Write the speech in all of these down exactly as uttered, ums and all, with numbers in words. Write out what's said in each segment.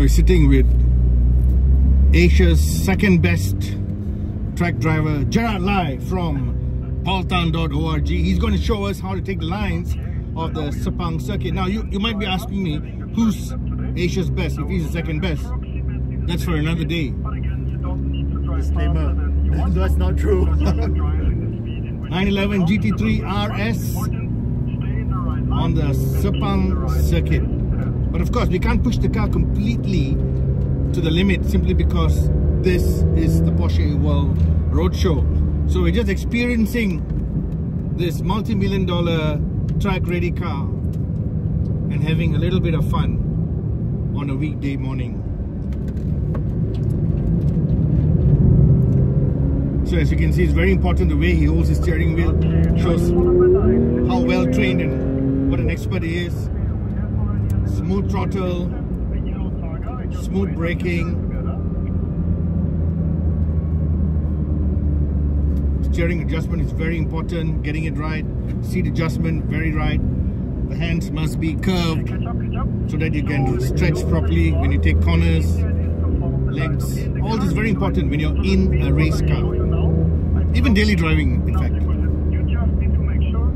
now is sitting with Asia's second best track driver, Gerard Lai from Paultan dot org. He's going to show us how to take the lines of the Sepang circuit. Now, you, you might be asking me, who's Asia's best if he's the second best? That's for another day. Disclaimer, that's not true. nine eleven G T three R S on the Sepang circuit. But of course, we can't push the car completely to the limit simply because this is the Porsche World Roadshow. So we're just experiencing this multi-million dollar track-ready car and having a little bit of fun on a weekday morning. So as you can see, it's very important the way he holds his steering wheel. Shows how well trained and what an expert he is. Smooth throttle, smooth braking. Steering adjustment is very important, getting it right. Seat adjustment, very right. The hands must be curved so that you can stretch properly when you take corners, legs. All this is very important when you're in a race car. Even daily driving, in fact. You just need to make sure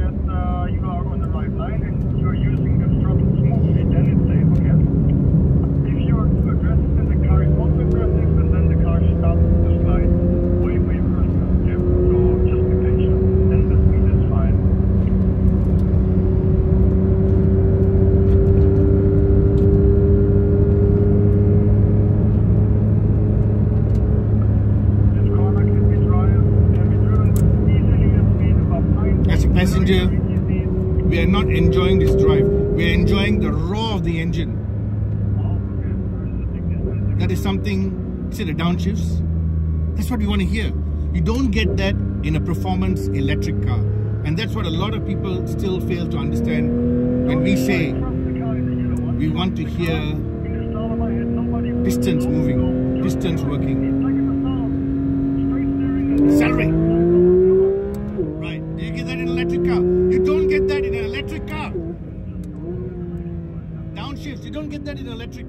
that uh, you are on the right line and you are using the throttle smoothly, then it's safe, okay? If you are too aggressive and the car is also aggressive, and then the car stops the slide way, way further, okay? So just be patient, and the speed is fine. Passenger, we are not enjoying this drive. We are enjoying the roar of the engine. That is something, see the downshifts? That's what we want to hear. You don't get that in a performance electric car. And that's what a lot of people still fail to understand when we say we want to hear pistons moving, pistons working. Accelerate. That in electric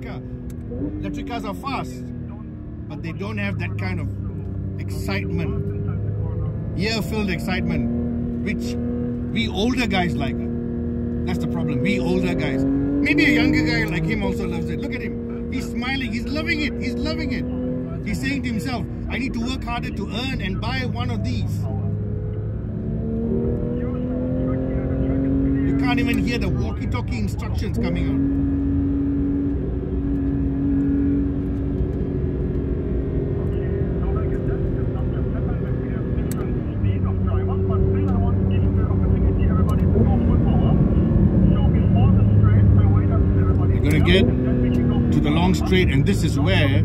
car. Electric cars are fast, but they don't have that kind of excitement, ear-filled excitement, which we older guys like. That's the problem. We older guys. Maybe a younger guy like him also loves it. Look at him. He's smiling. He's loving it. He's loving it. He's saying to himself, I need to work harder to earn and buy one of these. You can't even hear the walkie-talkie instructions coming out. Get to the long straight, and this is where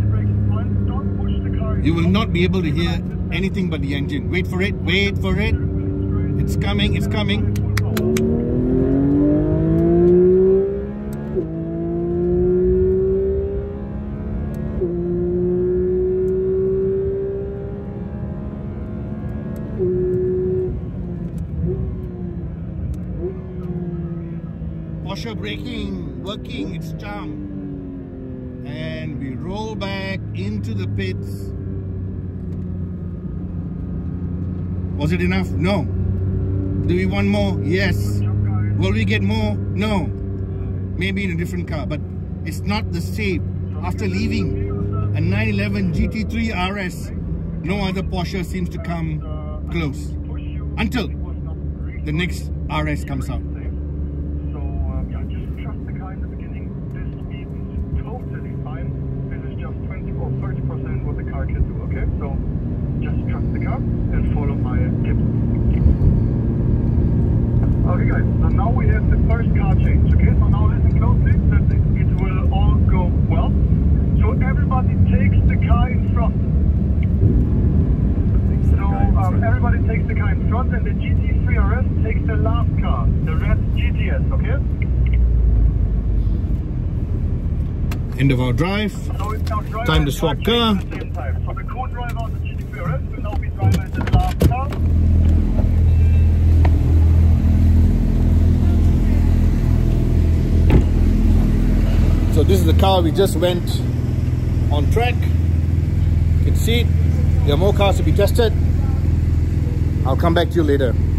you will not be able to hear anything but the engine. Wait for it, wait for it. It's coming, it's coming. Porsche braking working its charm, and we roll back into the pits. Was it enough? No. Do we want more? Yes. Will we get more? No. Maybe in a different car, but it's not the same. After leaving a nine eleven G T three R S, no other Porsche seems to come close until the next R S comes out. And follow my tips. Okay guys, so now we have the first car change, okay? So now listen closely, that it will all go well. So everybody takes the car in front. So um, everybody takes the car in front, and the G T three R S takes the last car, the red G T S, okay? End of our drive. So it's now drive time to swap car. At the same time. So the co-driver on the G T three R S will now be driving the last car. So So this is the car we just went on track. You can see it. There are more cars to be tested. I'll come back to you later.